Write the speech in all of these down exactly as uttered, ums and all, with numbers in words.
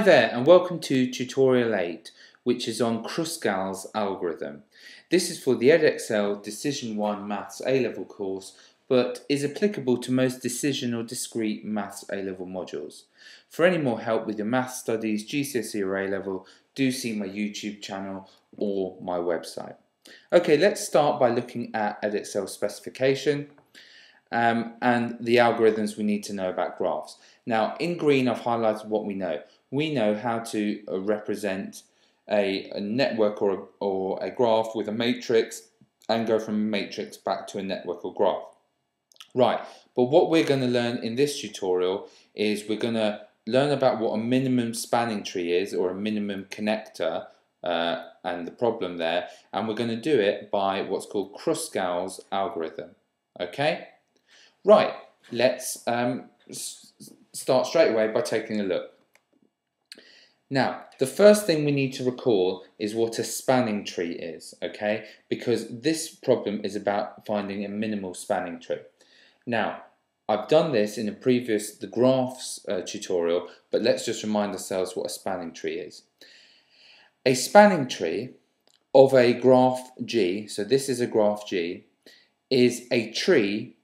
Hi there and welcome to tutorial eight, which is on Kruskal's algorithm. This is for the Edexcel Decision one Maths A-Level course, but is applicable to most decision or discrete Maths A-Level modules. For any more help with your Maths studies, G C S E or A-Level, do see my YouTube channel or my website. Okay, let's start by looking at Edexcel specification um, and the algorithms we need to know about graphs. Now, in green I've highlighted what we know. We know how to represent a, a network or a, or a graph with a matrix and go from a matrix back to a network or graph. Right, but what we're going to learn in this tutorial is we're going to learn about what a minimum spanning tree is, or a minimum connector, uh, and the problem there, and we're going to do it by what's called Kruskal's algorithm. Okay? Right, let's um, start straight away by taking a look. Now, the first thing we need to recall is what a spanning tree is, okay? Because this problem is about finding a minimal spanning tree. Now, I've done this in a previous, the graphs uh, tutorial, but let's just remind ourselves what a spanning tree is. A spanning tree of a graph G, so this is a graph G, is a tree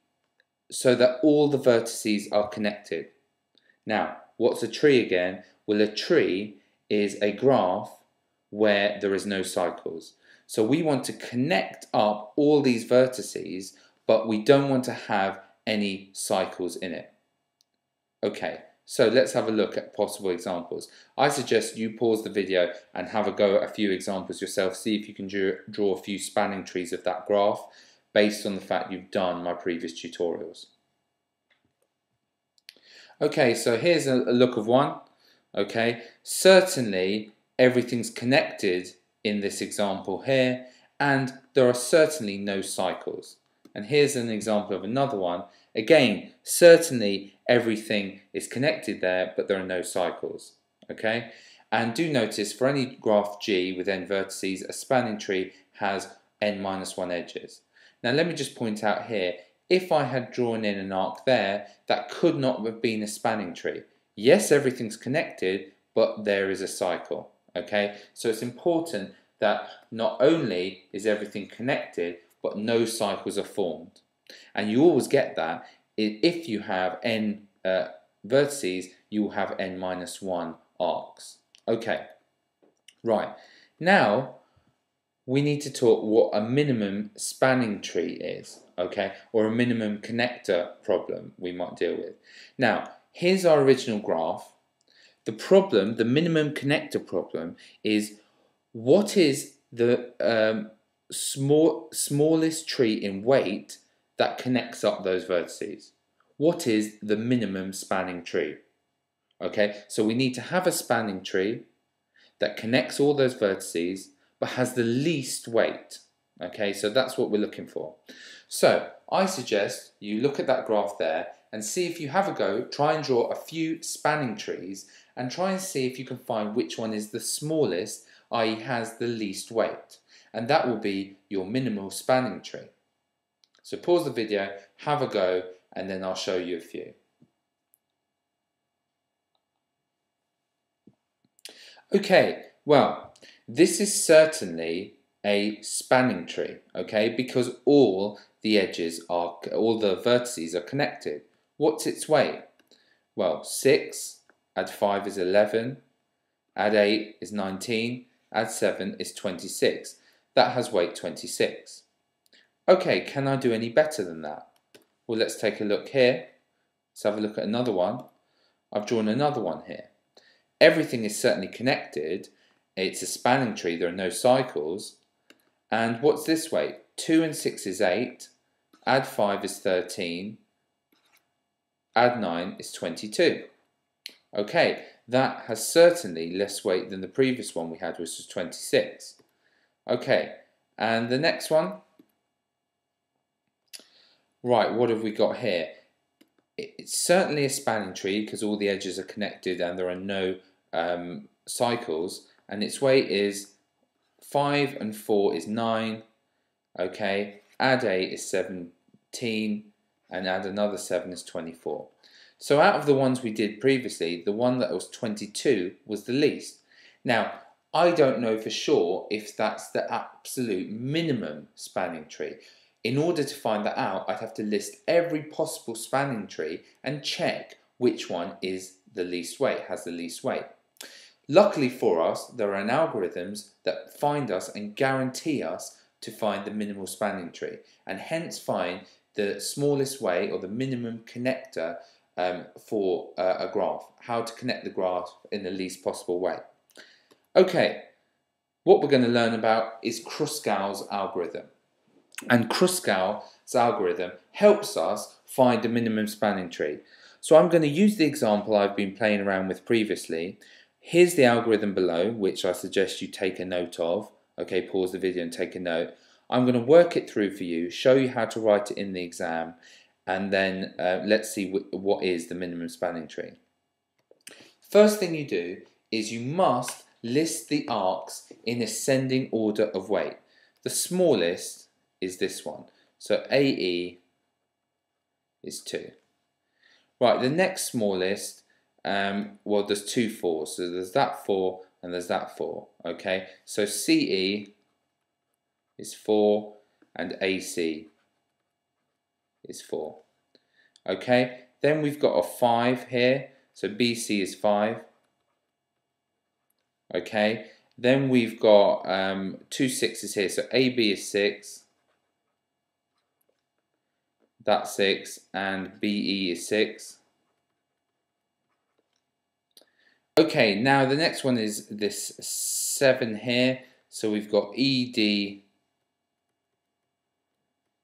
so that all the vertices are connected. Now, what's a tree again? Well, a tree is a graph where there is no cycles. So we want to connect up all these vertices, but we don't want to have any cycles in it. Okay, so let's have a look at possible examples. I suggest you pause the video and have a go at a few examples yourself. See if you can draw a few spanning trees of that graph based on the fact you've done my previous tutorials. Okay, so here's a look of one. Okay, certainly everything's connected in this example here, and there are certainly no cycles. And here's an example of another one. Again, certainly everything is connected there, but there are no cycles. Okay, and do notice for any graph G with n vertices, a spanning tree has n minus one edges. Now let me just point out here, if I had drawn in an arc there, that could not have been a spanning tree. Yes, everything's connected, but there is a cycle, okay? So it's important that not only is everything connected, but no cycles are formed. And you always get that if you have n uh, vertices, you will have n minus one arcs. Okay, right. Now, we need to talk what a minimum spanning tree is, okay? Or a minimum connector problem we might deal with. Now, here's our original graph. The problem, the minimum connector problem, is what is the um, small, smallest tree in weight that connects up those vertices? What is the minimum spanning tree? Okay, so we need to have a spanning tree that connects all those vertices but has the least weight. Okay, so that's what we're looking for. So I suggest you look at that graph there and see if you have a go, try and draw a few spanning trees and try and see if you can find which one is the smallest, that is has the least weight. And that will be your minimal spanning tree. So pause the video, have a go, and then I'll show you a few. Okay, well, this is certainly a spanning tree, okay, because all the edges are, all the vertices are connected. What's its weight? Well, six, add five is eleven, add eight is nineteen, add seven is twenty-six. That has weight twenty-six. Okay, can I do any better than that? Well, let's take a look here. Let's have a look at another one. I've drawn another one here. Everything is certainly connected. It's a spanning tree, there are no cycles. And what's this weight? two and six is eight, add five is thirteen, add nine is twenty-two. Okay, that has certainly less weight than the previous one we had, which was twenty-six. Okay, and the next one? Right, what have we got here? It's certainly a spanning tree because all the edges are connected and there are no um, cycles, and its weight is five and four is nine. Okay, add eight is seventeen and add another seven is twenty-four. So out of the ones we did previously, the one that was twenty-two was the least. Now, I don't know for sure if that's the absolute minimum spanning tree. In order to find that out, I'd have to list every possible spanning tree and check which one is the least weight, has the least weight. Luckily for us, there are algorithms that find us and guarantee us to find the minimal spanning tree, and hence find the smallest way or the minimum connector um, for uh, a graph, how to connect the graph in the least possible way. Okay, what we're going to learn about is Kruskal's algorithm, and Kruskal's algorithm helps us find the minimum spanning tree. So I'm going to use the example I've been playing around with previously. Here's the algorithm below, which I suggest you take a note of. Okay, pause the video and take a note. I'm going to work it through for you, show you how to write it in the exam, and then uh, let's see wh what is the minimum spanning tree. First thing you do is you must list the arcs in ascending order of weight. The smallest is this one, so A E is two. Right, the next smallest, um, well, there's two fours, so there's that four and there's that four, okay? So C E is four and A C is four, okay? Then we've got a five here, so B C is five, okay? Then we've got um, two sixes here, so A B is six, that's six, and B E is six. Okay, now the next one is this seven here, so we've got E D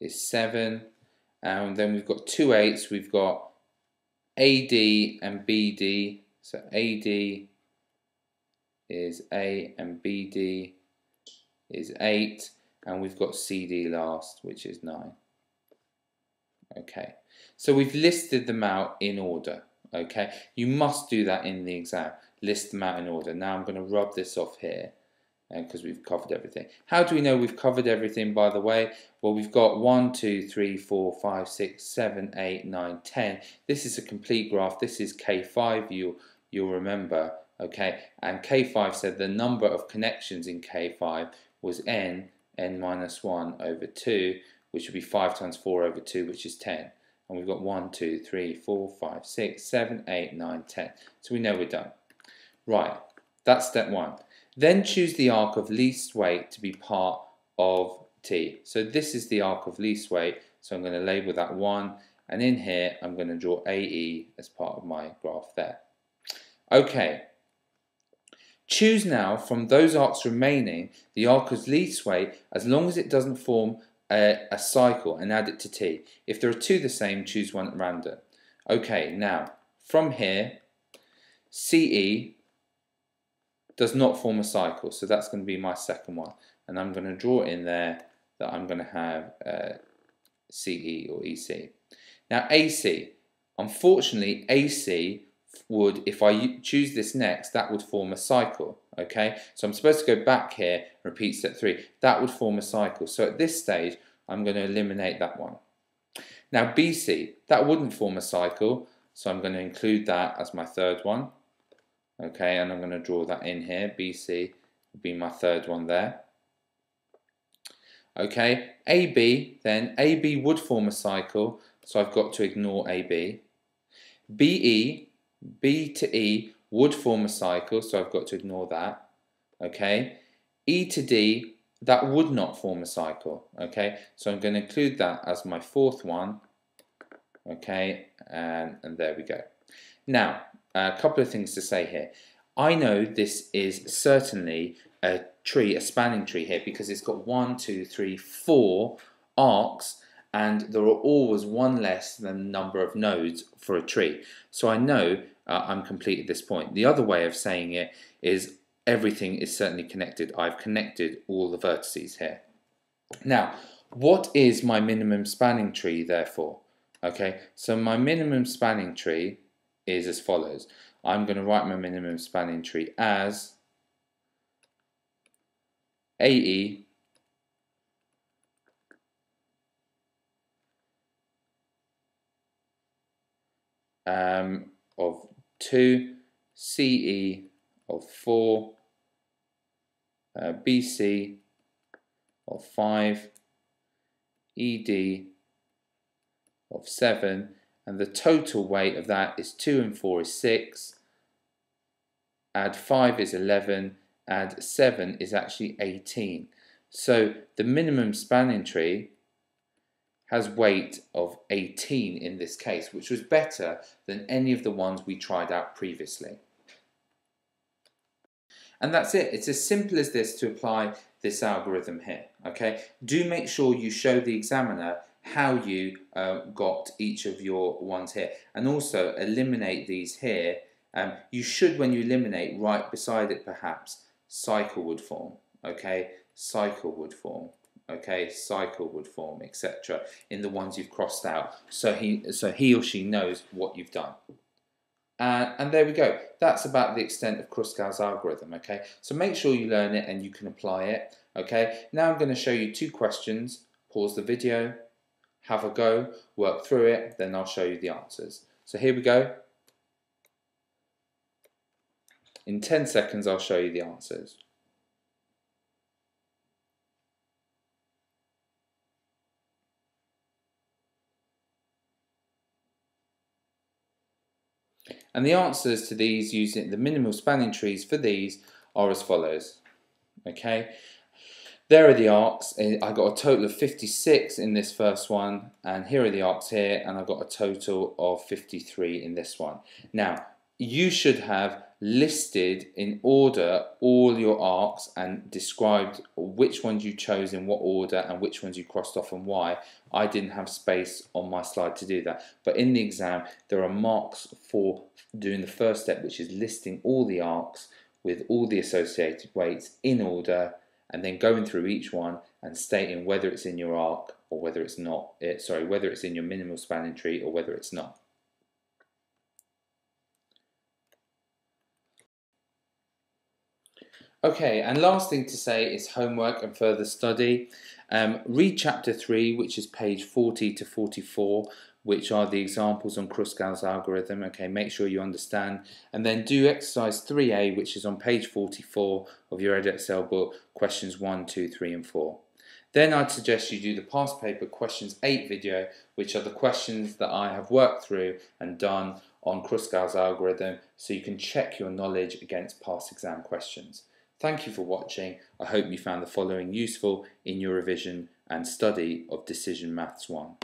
is seven, and then we've got two eights, we've got A D and B D, so A D is A and B D is eight, and we've got C D last, which is nine. Okay, so we've listed them out in order. Okay, you must do that in the exam, list them out in order. Now I'm going to rub this off here because um, we've covered everything. How do we know we've covered everything, by the way? Well, we've got one, two, three, four, five, six, seven, eight, nine, ten. This is a complete graph. This is K five, you, you'll remember. Okay, and K five said the number of connections in K five was n, n minus one over two, which would be five times four over two, which is ten. And we've got one, two, three, four, five, six, seven, eight, nine, ten. So we know we're done. Right, that's step one. Then choose the arc of least weight to be part of T. So this is the arc of least weight, so I'm going to label that one, and in here I'm going to draw A E as part of my graph there. Okay, choose now from those arcs remaining the arc of least weight as long as it doesn't form a cycle, and add it to T. If there are two the same, choose one at random. Okay, now from here, C E does not form a cycle, so that's going to be my second one, and I'm going to draw in there that I'm going to have uh, C E or E C. Now A C, unfortunately A C would, if I choose this next, that would form a cycle. Okay, so I'm supposed to go back here, repeat step three. That would form a cycle. So at this stage, I'm going to eliminate that one. Now B C, that wouldn't form a cycle, so I'm going to include that as my third one. Okay, and I'm going to draw that in here. B C would be my third one there. Okay, A B, then A B would form a cycle, so I've got to ignore A B. B E, B to E would form a cycle, so I've got to ignore that. Okay, E to D, that would not form a cycle. Okay, so I'm going to include that as my fourth one. Okay, and, and there we go. Now, a couple of things to say here. I know this is certainly a tree, a spanning tree here, because it's got one, two, three, four arcs, and there are always one less than the number of nodes for a tree. So I know uh, I'm complete at this point. The other way of saying it is everything is certainly connected. I've connected all the vertices here. Now, what is my minimum spanning tree therefore? Okay, so my minimum spanning tree is as follows. I'm going to write my minimum spanning tree as A E um, of two, C E of four, uh, B C of five, E D of seven, and the total weight of that is two and four is six, add five is eleven, add seven is actually eighteen. So the minimum spanning tree has weight of eighteen in this case, which was better than any of the ones we tried out previously. And that's it. It's as simple as this to apply this algorithm here. Okay. Do make sure you show the examiner how you uh, got each of your ones here, and also eliminate these here. Um, you should, when you eliminate, right beside it perhaps, cycle would form. Okay, cycle would form. Okay, cycle would form, et cetera. In the ones you've crossed out, so he, so he or she knows what you've done. Uh, and there we go. That's about the extent of Kruskal's algorithm, okay? So make sure you learn it and you can apply it, okay? Now I'm going to show you two questions. Pause the video, have a go, work through it, then I'll show you the answers. So here we go. In ten seconds, I'll show you the answers. And the answers to these, using the minimal spanning trees for these, are as follows. Okay, there are the arcs. I got a total of fifty-six in this first one, and here are the arcs here, and I've got a total of fifty-three in this one. Now, you should have listed in order all your arcs and described which ones you chose in what order and which ones you crossed off and why. I didn't have space on my slide to do that, but in the exam there are marks for doing the first step, which is listing all the arcs with all the associated weights in order and then going through each one and stating whether it's in your arc or whether it's not, sorry, whether it's in your minimal spanning tree or whether it's not. Okay, and last thing to say is homework and further study. Um, read chapter three, which is page forty to forty-four, which are the examples on Kruskal's algorithm. Okay, make sure you understand. And then do exercise three A, which is on page forty-four of your Edexcel book, questions one, two, three and four. Then I'd suggest you do the past paper questions eight video, which are the questions that I have worked through and done on Kruskal's algorithm, so you can check your knowledge against past exam questions. Thank you for watching. I hope you found the following useful in your revision and study of Decision Maths one.